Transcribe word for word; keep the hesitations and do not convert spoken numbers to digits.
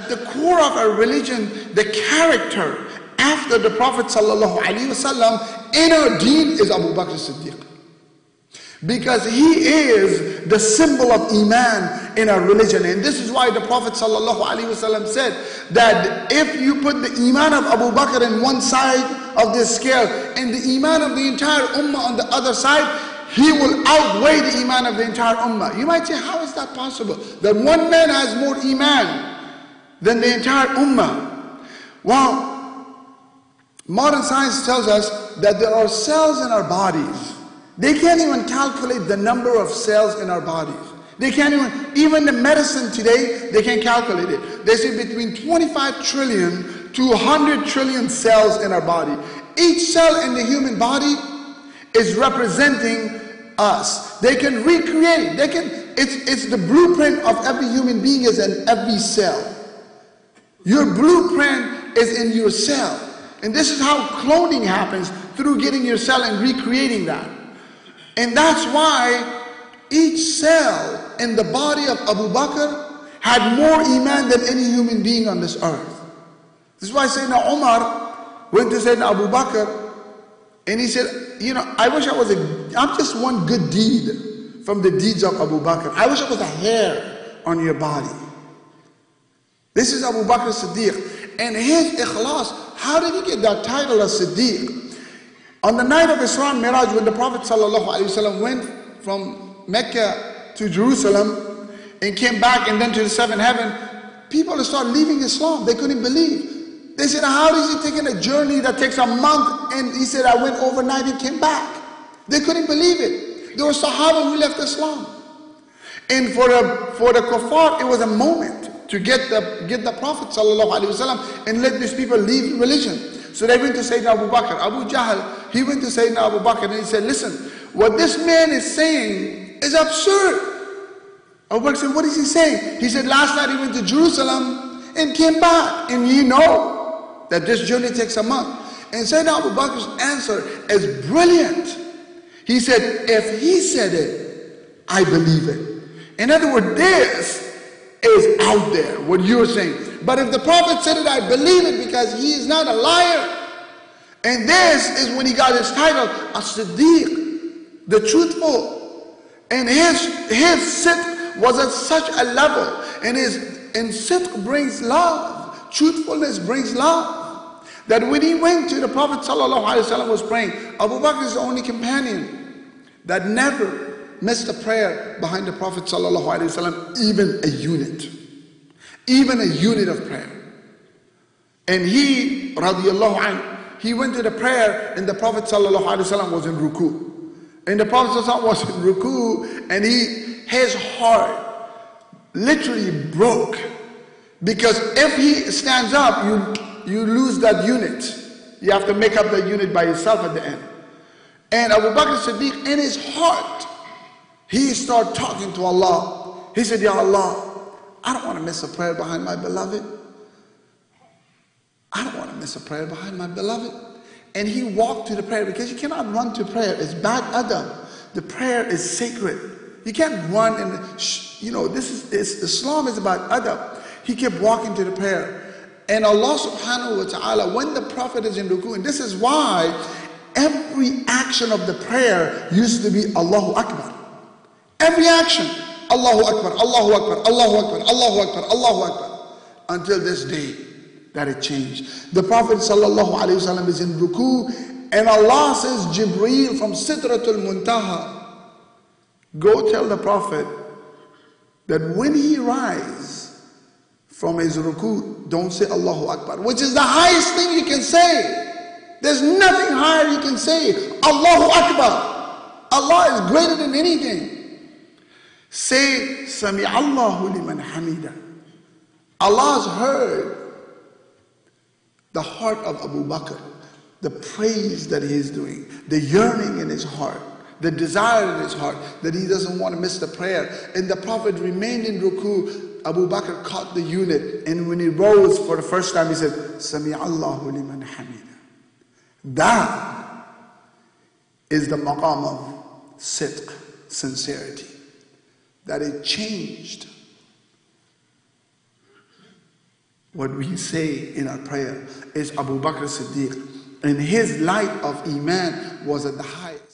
at the core of our religion, the character after the Prophet sallallahu alaihi wasallam in our deen is Abu Bakr as-Siddiq. Because he is the symbol of Iman in our religion. And this is why the Prophet ﷺ said that if you put the Iman of Abu Bakr in one side of this scale and the Iman of the entire Ummah on the other side, he will outweigh the Iman of the entire Ummah. You might say, how is that possible? That one man has more Iman than the entire Ummah. Well, modern science tells us that there are cells in our bodies. They can't even calculate the number of cells in our bodies. They can't even, even the medicine today, they can't calculate it. They say between twenty-five trillion to one hundred trillion cells in our body. Each cell in the human body is representing us. They can recreate, they can, it's, it's the blueprint of every human being is in every cell. Your blueprint is in your cell. And this is how cloning happens, through getting your cell and recreating that. And that's why each cell in the body of Abu Bakr had more Iman than any human being on this earth. This is why Sayyidina Omar went to Sayyidina Abu Bakr and he said, you know, I wish I was a, I'm just one good deed from the deeds of Abu Bakr. I wish I was a hair on your body. This is Abu Bakr Siddiq. And his ikhlas, how did he get that title of Siddiq? On the night of Isra Miraj, when the Prophet ﷺ went from Mecca to Jerusalem and came back and then to the seventh heaven, people started leaving Islam. They couldn't believe. They said, how is he taking a journey that takes a month? And he said, I went overnight and came back. They couldn't believe it. There were Sahaba who left Islam. And for the, for the kuffar, it was a moment to get the, get the Prophet ﷺ and let these people leave religion. So they went to Sayyidina Abu Bakr. Abu Jahl, he went to Sayyidina Abu Bakr and he said, listen, what this man is saying is absurd. Abu Bakr said, what is he saying? He said, last night he went to Jerusalem and came back. And you know that this journey takes a month. And Sayyidina Abu Bakr's answer is brilliant. He said, if he said it, I believe it. In other words, this is out there, what you're saying. But if the Prophet said it, I believe it because he is not a liar. And this is when he got his title, As-Siddiq, the truthful. And his, his sidq was at such a level. And, his, and sidq brings love. Truthfulness brings love. That when he went to the Prophet ﷺ was praying, Abu Bakr is the only companion that never missed a prayer behind the Prophet ﷺ, even a unit. Even a unit of prayer. And he, radiallahu anhu, he went to the prayer and the Prophet sallallahu alaihi wasallam was in ruku. And the Prophet sallallahu was in ruku and he, his heart literally broke. Because if he stands up, you, you lose that unit. You have to make up that unit by yourself at the end. And Abu Bakr Siddiq, in his heart, he started talking to Allah. He said, Ya Allah, I don't want to miss a prayer behind my beloved. I don't want to miss a prayer behind my beloved. And he walked to the prayer because you cannot run to prayer. It's bad adab. The prayer is sacred. You can't run and, you know, this is this, Islam is about adab. He kept walking to the prayer. And Allah subhanahu wa ta'ala, when the Prophet is in ruku, and this is why every action of the prayer used to be Allahu Akbar. Every action. Allahu Akbar, Allahu Akbar, Allahu Akbar, Allahu Akbar, Allahu Akbar. Until this day that it changed. The Prophet ﷺ is in ruku and Allah says, Jibreel from Sidratul Muntaha, go tell the Prophet that when he rises from his ruku, don't say Allahu Akbar, which is the highest thing you can say. There's nothing higher you can say. Allahu Akbar. Allah is greater than anything. Say, Sami Allah Huliman Hamida. Allah's heard the heart of Abu Bakr, the praise that he is doing, the yearning in his heart, the desire in his heart that he doesn't want to miss the prayer. And the Prophet remained in ruku. Abu Bakr caught the unit, and when he rose for the first time, he said, Sami Allah Huliman Hamida. That is the maqam of sidq, sincerity. That it changed what we say in our prayer is Abu Bakr as-Siddiq, and his light of Iman was at the height.